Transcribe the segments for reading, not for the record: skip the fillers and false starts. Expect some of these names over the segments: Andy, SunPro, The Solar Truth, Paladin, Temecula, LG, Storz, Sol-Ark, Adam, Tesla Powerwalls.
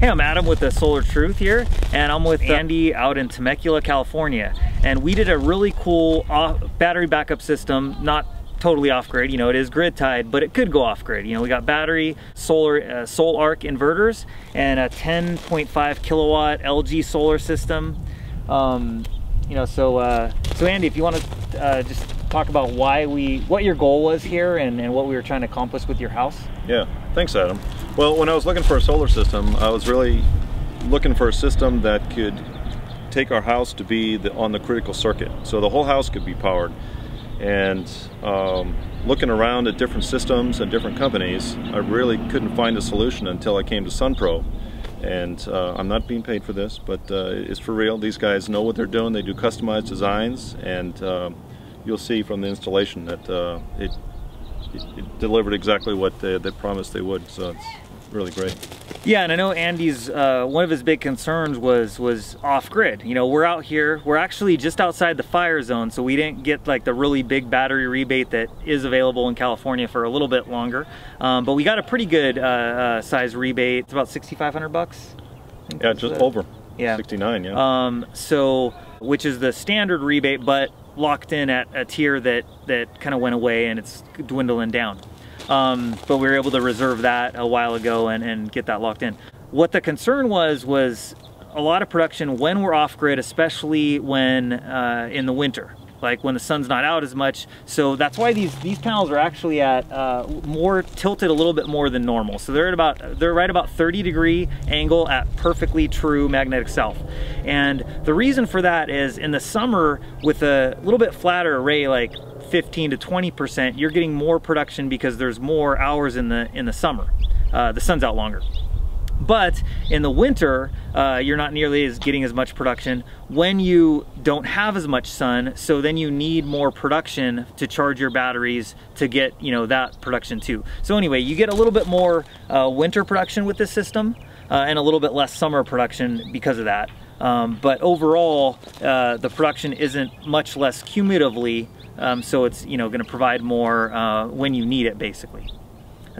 Hey, I'm Adam with The Solar Truth here, and I'm with Andy out in Temecula, California. And we did a really cool battery backup system, not totally off-grid, you know, it is grid-tied, but it could go off-grid. You know, we got battery, Sol-Ark inverters, and a 10.5 kilowatt LG solar system. You know, so Andy, if you want to just talk about what your goal was here and what we were trying to accomplish with your house. Yeah, thanks Adam. Well, when I was looking for a solar system, I was really looking for a system that could take our house to be on the critical circuit. So the whole house could be powered. And looking around at different systems and different companies, I really couldn't find a solution until I came to SunPro. And I'm not being paid for this, but it's for real. These guys know what they're doing. They do customized designs, and you'll see from the installation that it delivered exactly what they promised they would. So it's really great. Yeah, and I know Andy's one of his big concerns was off-grid. You know, we're out here. We're actually just outside the fire zone, so we didn't get like the really big battery rebate that is available in California for a little bit longer. But we got a pretty good size rebate. It's about $6,500. Yeah, just over. Yeah, 69. Yeah. So, which is the standard rebate, but locked in at a tier that kind of went away and it's dwindling down. But we were able to reserve that a while ago and get that locked in. What the concern was a lot of production when we're off-grid, especially when in the winter, like when the sun's not out as much. So that's why these panels are actually at more tilted a little bit more than normal. So they're right about 30-degree angle at perfectly true magnetic south. And the reason for that is in the summer with a little bit flatter array, like 15 to 20%, you're getting more production because there's more hours in the summer. The sun's out longer. But in the winter, you're not nearly getting as much production when you don't have as much sun. So then you need more production to charge your batteries to get, you know, that production too. So anyway, you get a little bit more winter production with this system and a little bit less summer production because of that. But overall, the production isn't much less cumulatively. So it's, you know, going to provide more when you need it, basically,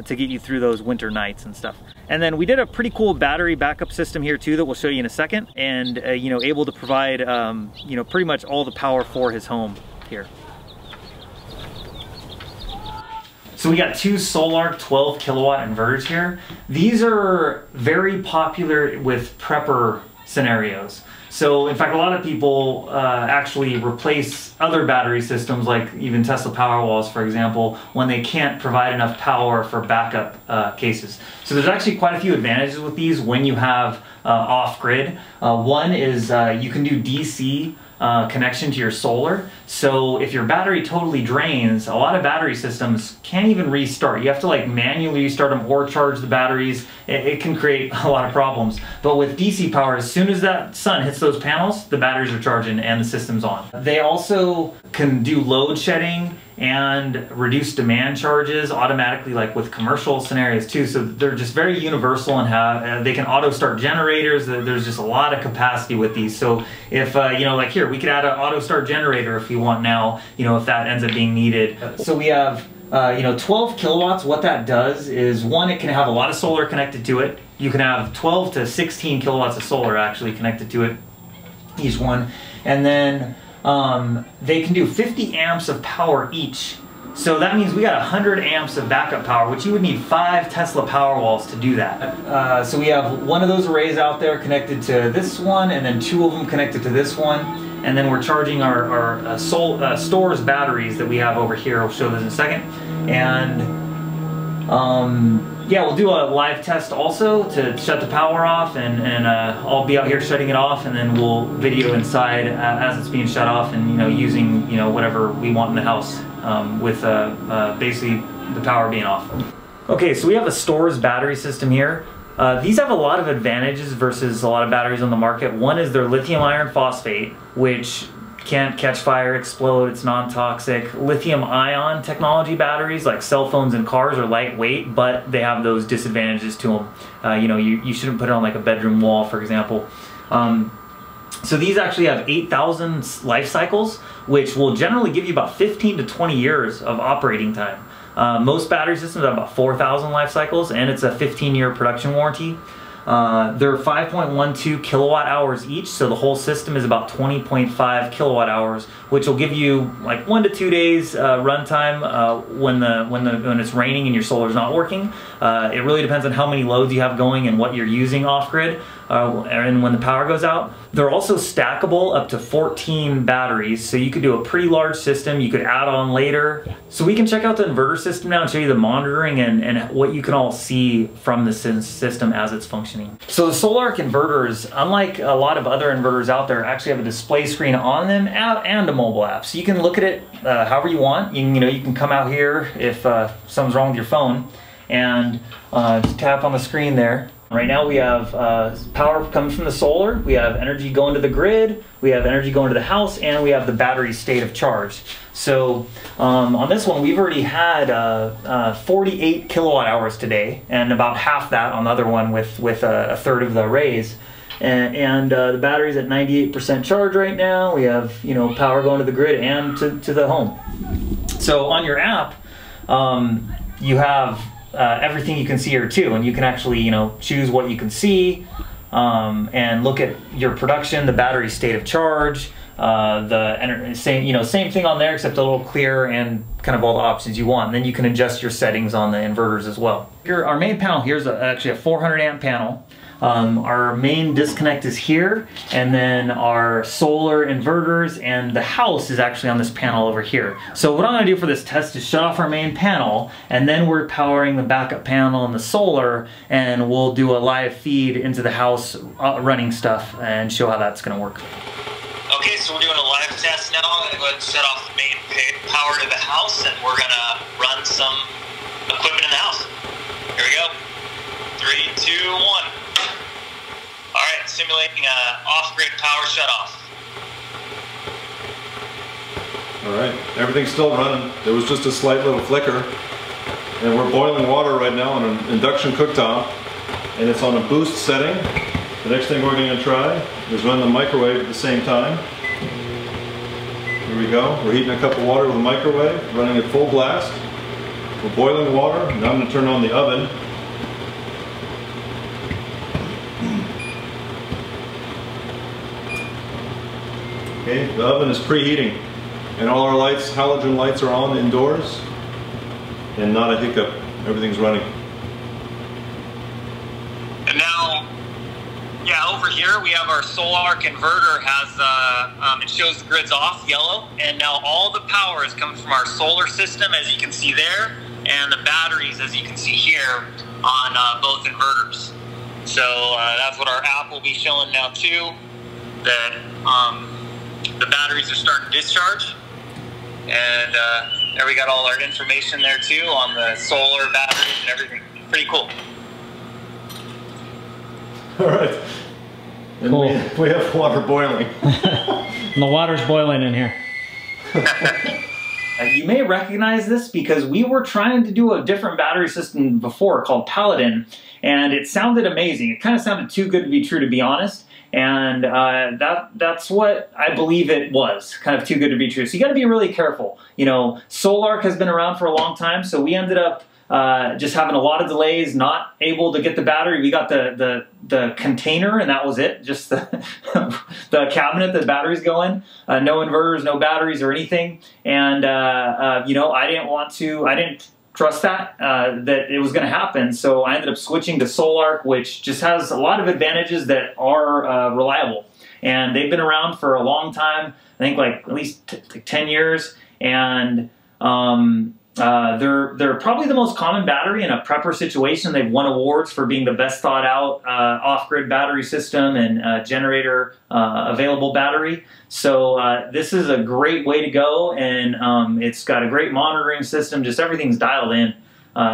to get you through those winter nights and stuff. And then we did a pretty cool battery backup system here too that we'll show you in a second, and you know, able to provide you know, pretty much all the power for his home here. So we got two Sol-Ark 12 kilowatt inverters here. These are very popular with prepper scenarios. So in fact, a lot of people actually replace other battery systems, like even Tesla Powerwalls, for example, when they can't provide enough power for backup cases. So there's actually quite a few advantages with these when you have off-grid. One is you can do DC connection to your solar. So if your battery totally drains, a lot of battery systems can't even restart. You have to like manually restart them or charge the batteries. It can create a lot of problems. But with DC power, as soon as that sun hits those panels, the batteries are charging and the system's on. They also can do load shedding and reduce demand charges automatically, like with commercial scenarios too. So they're just very universal and have they can auto start generators. There's just a lot of capacity with these. So if you know, like here, we could add an auto start generator if we want now, you know, if that ends up being needed. So we have you know, 12 kilowatts. What that does is, one, it can have a lot of solar connected to it. You can have 12 to 16 kilowatts of solar actually connected to it, each one, and then they can do 50 amps of power each. So that means we got 100 amps of backup power, which you would need 5 Tesla Powerwalls to do that. So we have one of those arrays out there connected to this one, and then 2 of them connected to this one. And then we're charging our Storz batteries that we have over here. I'll show this in a second. And yeah, we'll do a live test also to shut the power off, and I'll be out here shutting it off, and then we'll video inside as it's being shut off, and you know, using, you know, whatever we want in the house with basically the power being off. Okay, so we have a Storz battery system here. These have a lot of advantages versus a lot of batteries on the market. One is their lithium iron phosphate, which can't catch fire, explode, it's non-toxic. Lithium ion technology batteries like cell phones and cars are lightweight, but they have those disadvantages to them. You know, you shouldn't put it on like a bedroom wall, for example. So these actually have 8,000 life cycles, which will generally give you about 15 to 20 years of operating time. Most battery systems have about 4,000 life cycles, and it's a 15-year production warranty. They're 5.12 kilowatt hours each, so the whole system is about 20.5 kilowatt hours, which will give you like 1 to 2 days runtime when it's raining and your solar's not working. It really depends on how many loads you have going and what you're using off-grid and when the power goes out. They're also stackable up to 14 batteries, so you could do a pretty large system you could add on later. So we can check out the inverter system now and show you the monitoring and what you can all see from the system as it's functioning. So the Sol-Ark inverters, unlike a lot of other inverters out there, actually have a display screen on them and a mobile app. So you can look at it however you want. You can come out here if something's wrong with your phone and just tap on the screen there. Right now we have power coming from the solar, we have energy going to the grid, we have energy going to the house, and we have the battery state of charge. So on this one we've already had 48 kilowatt hours today, and about half that on the other one with a third of the arrays. And the battery's at 98% charge right now. We have power going to the grid and to the home. So on your app, you have everything you can see here too, and you can actually choose what you can see and look at your production, the battery state of charge, same thing on there except a little clearer, and kind of all the options you want. And then you can adjust your settings on the inverters as well. Here, our main panel here is actually a 400 amp panel. Our main disconnect is here, and then our solar inverters and the house is actually on this panel over here. So what I'm going to do for this test is shut off our main panel, and then we're powering the backup panel and the solar, and we'll do a live feed into the house running stuff and show how that's going to work. Okay, so we're doing a live test now. I'm going to go ahead and shut off the main power to the house, and we're going to run some equipment in the house. Here we go. 3, 2, 1. Alright, simulating an off-grid power shutoff. Alright, everything's still running. There was just a slight little flicker. And we're boiling water right now on an induction cooktop. And it's on a boost setting. The next thing we're going to try is run the microwave at the same time. Here we go. We're heating a cup of water with a microwave, running at full blast. We're boiling water. Now I'm going to turn on the oven. Okay, the oven is preheating, and all our lights, halogen lights, are on indoors, and not a hiccup. Everything's running. And now, yeah, over here we have our Sol-Ark inverter has it shows the grid's off, yellow, and now all the power is coming from our solar system, as you can see there, and the batteries, as you can see here, on both inverters. So that's what our app will be showing now too. That the batteries are starting to discharge, and there we got all our information there too on the solar batteries and everything. Pretty cool. All right, and cool. we have water boiling. And the water's boiling in here. You may recognize this because we were trying to do a different battery system before called Paladin, and it sounded amazing. It kind of sounded too good to be true, to be honest. And that's what I believe it was, kind of too good to be true. So you got to be really careful. Sol-Ark has been around for a long time, so we ended up just having a lot of delays, not able to get the battery. We got the container, and that was it. Just the, the cabinet that the batteries go in. No inverters, no batteries or anything. And I didn't trust that, that it was going to happen. So I ended up switching to Sol-Ark, which just has a lot of advantages that are reliable. And they've been around for a long time, I think like at least like 10 years. And they're probably the most common battery in a prepper situation. They've won awards for being the best thought out off-grid battery system and generator available battery. So this is a great way to go, and it's got a great monitoring system. Just everything's dialed in.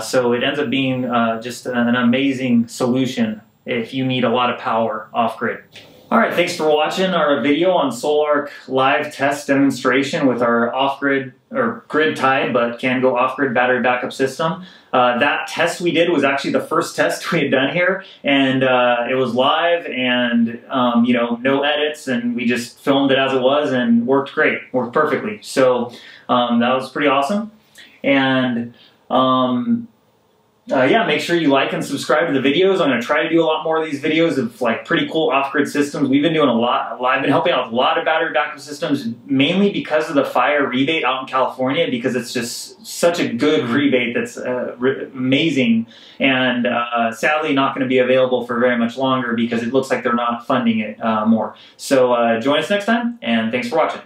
So it ends up being just an amazing solution if you need a lot of power off-grid. All right, thanks for watching our video on Sol-Ark live test demonstration with our off-grid, or grid-tied but can go off-grid battery backup system. That test we did was actually the first test we had done here, and it was live, and no edits, and we just filmed it as it was, and worked great, worked perfectly. So that was pretty awesome, and Yeah, make sure you like and subscribe to the videos. I'm going to try to do a lot more of these videos of like pretty cool off-grid systems. We've been doing a lot. I've been helping out with a lot of battery backup systems, mainly because of the fire rebate out in California, because it's just such a good rebate that's amazing. And sadly not going to be available for very much longer because it looks like they're not funding it more. So join us next time, and thanks for watching.